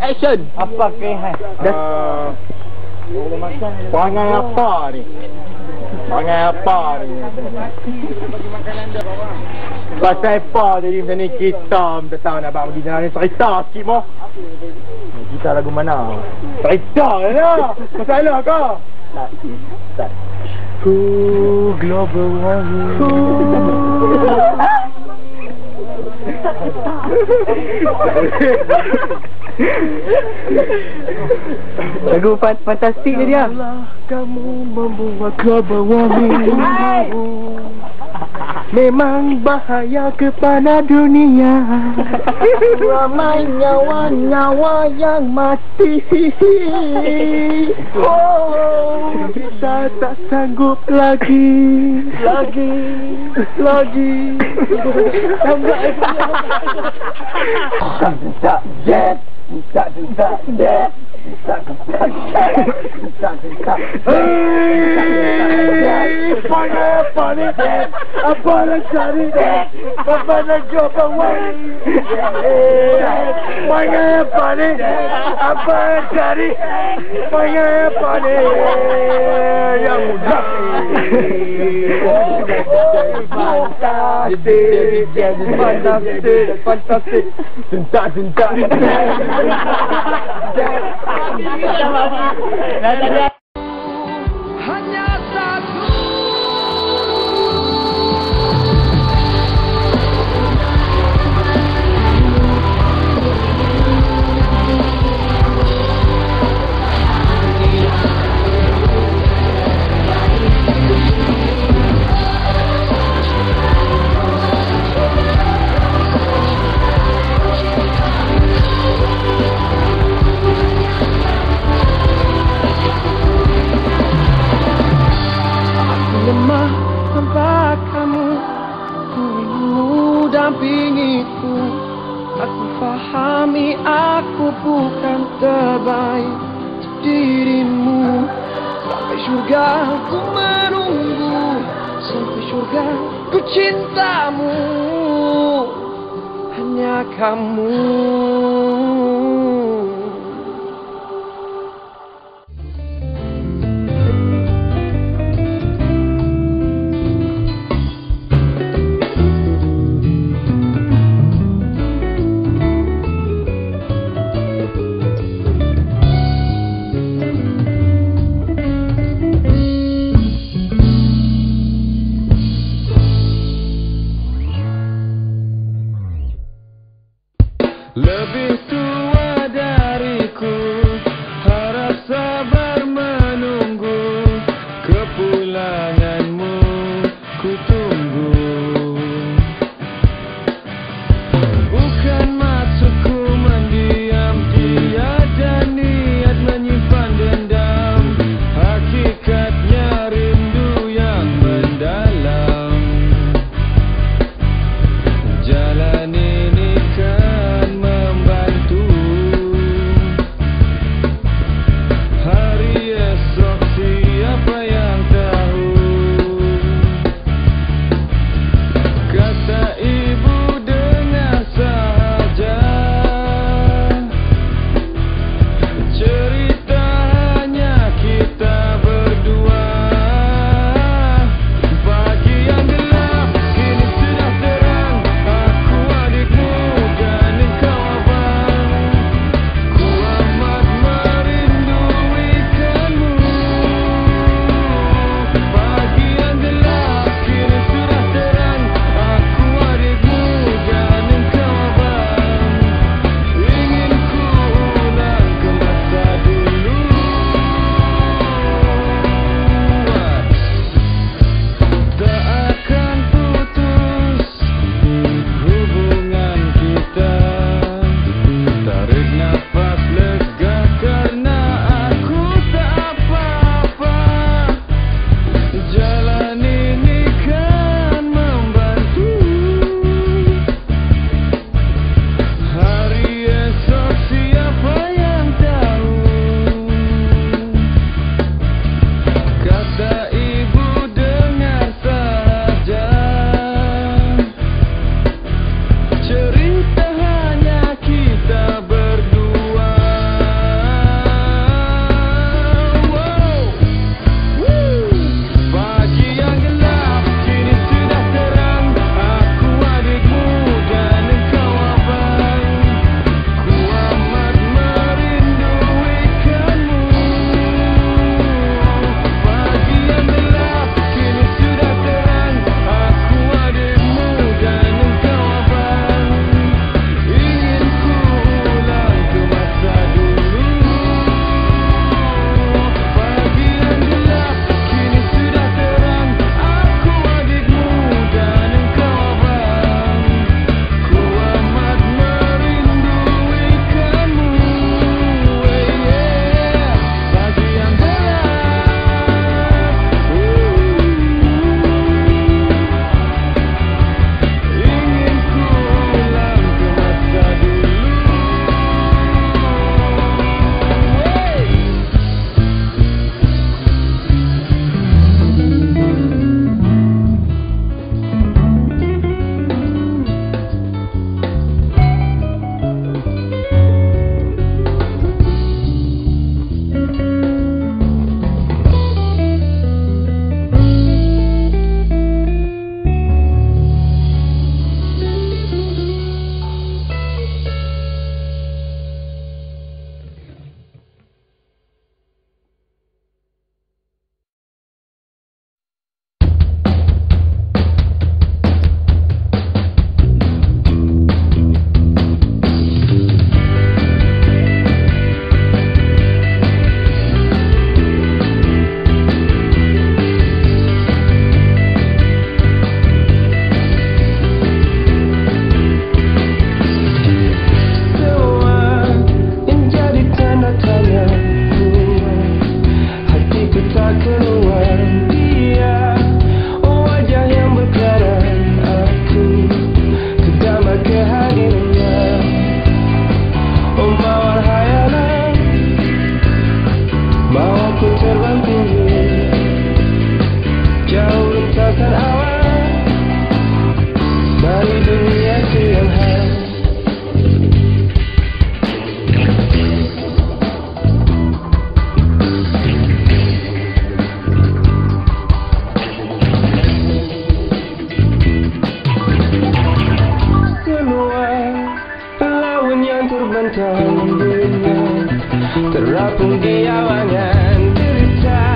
Action. Apa kaihan? Pangai apa ni? Pangai apa ni? Pasal apa jadi macam ni? Kita tak tahu nak buat pergi jalan ni. Cerita sikit mo. Cerita lagu mana? Cerita lah. Masalah ke? Tak. Ku global warming. Lagu fantastik ni dia. Kamu membuat global warming. Memang bahaya kepada dunia. Ramai nyawa-nyawa yang mati. Oh, kita tak sanggup lagi. Tak jet. Tak hanya satu. Aku fahami aku bukan terbaik untuk dirimu. Sampai syurga ku menunggu, sampai syurga ku cintamu. Hanya kamu. Love terapung di awangan derita,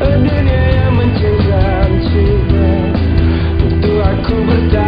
dunia yang mencengkam cinta. Untuk aku bertahan.